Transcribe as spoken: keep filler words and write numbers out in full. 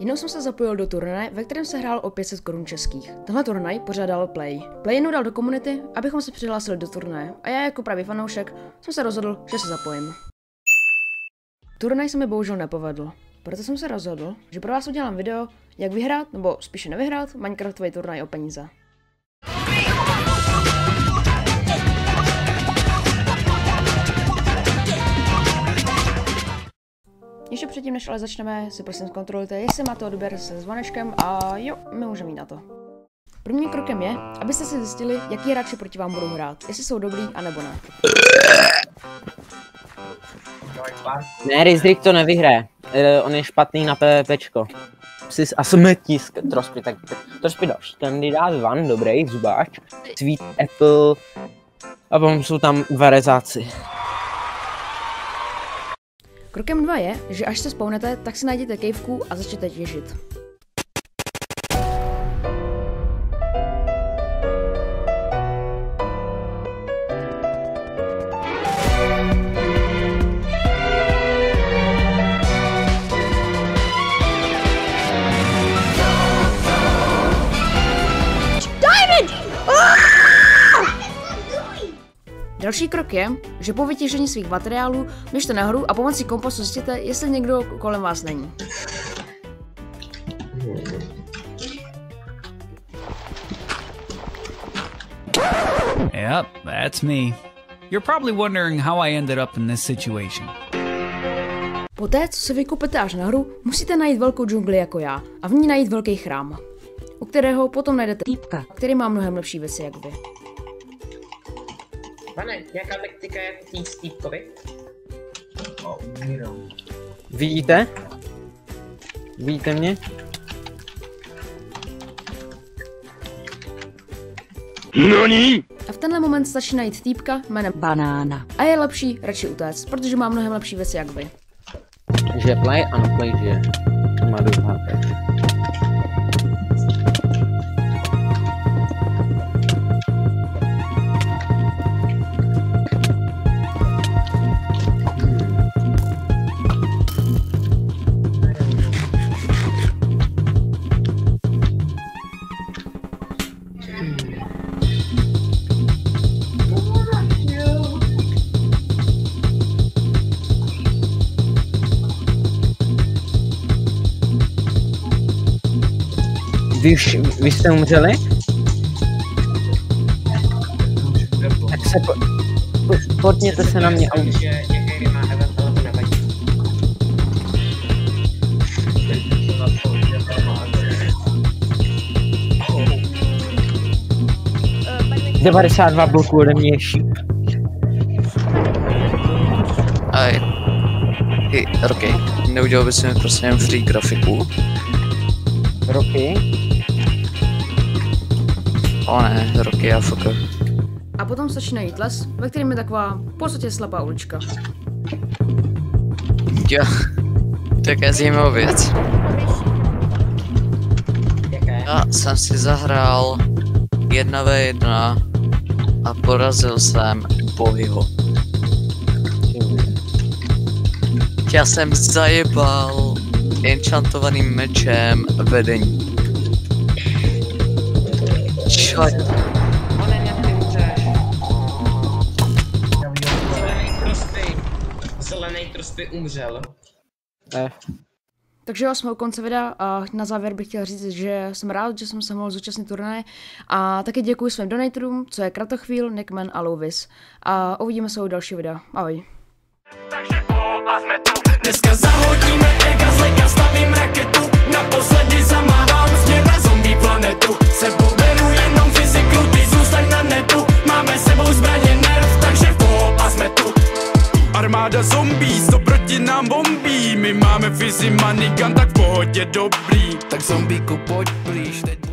Jednou jsem se zapojil do turnaje, ve kterém se hrál o pět set korun českých. Tenhle turnaj pořádal Play. Play jednou dal do komunity, abychom se přihlásili do turnaje a já jako pravý fanoušek jsem se rozhodl, že se zapojím. Turnaj se mi bohužel nepovedl, proto jsem se rozhodl, že pro vás udělám video, jak vyhrát, nebo spíše nevyhrát, Minecraftový turnaj o peníze. Ještě předtím, než ale začneme, si prosím zkontrolujte, jestli máte odběr se zvonečkem a jo, my můžeme jít na to. Prvním krokem je, abyste si zjistili, jaký hráči proti vám budou hrát, jestli jsou dobrý a nebo ne. Ne, Rizrik to nevyhraje, uh, on je špatný na PvPčko. Psis a smetisk, Trospy, tak Trospy další kandidát, Van, dobrý, zubáč, Sweet apple a potom jsou tam dva rezáci. Krokem dva je, že až se spawnete, tak si najděte kejvku a začněte těžit. Další krok je, že po vytěžení svých materiálů běžte nahoru a pomocí kompasu zjistíte, jestli někdo kolem vás není. Yep, that's me. You're probably wondering how I ended up in this situation. Poté, co se vykopete až nahoru, musíte najít velkou džungli jako já a v ní najít velký chrám, u kterého potom najdete týpka, který má mnohem lepší věci jak vy. Pane, nějaká taktika je tý stýpkovi? O, umírám. Vidíte? Vidíte mě? NONI! A v tenhle moment stačí najít týpka jménem Banána. A je lepší radši utéct, protože má mnohem lepší věci jak vy. Že Play a na Play žije. Má dobrá peč. Vy, už, vy jste umřeli? Tak se po, po, podněte se na mě a už. devadesát dva bloků ode mě je šíp. Aj. Hej, Roky, neudělal bys mi prostě jen free grafiku? Roky? O ne, Roky, já fuck. A potom začíná jít les, ve kterém je taková v podstatě slepá ulička. Jo, tak je zajímavá věc. Já jsem si zahrál jedna vé jedna a porazil jsem Bohyho. Já jsem zajebal enchantovaným mečem vedení. Čaj. Zelený Trospy umřel. Takže jo, jsme u konce videa a na závěr bych chtěl říct, že jsem rád, že jsem se mohl zúčastnit turnaje a taky děkuji svým donatorům, co je Kratochvíl, Nickman a Lovis. A uvidíme se u dalšího videa. Ahoj. Takže o, a jsme tu. Dneska zahodíme ega zleka, stavím raketu, naposledy zamávám směra zombie planetu. Sebou beru jenom fyziku, ty zůstaň na netu, máme sebou zbraně nerv, takže po a jsme tu. Armáda zombie, sto proti nám bombí, my máme fyzi, manigan, tak v pohodě dobrý. Tak zombíku pojď blíž teď.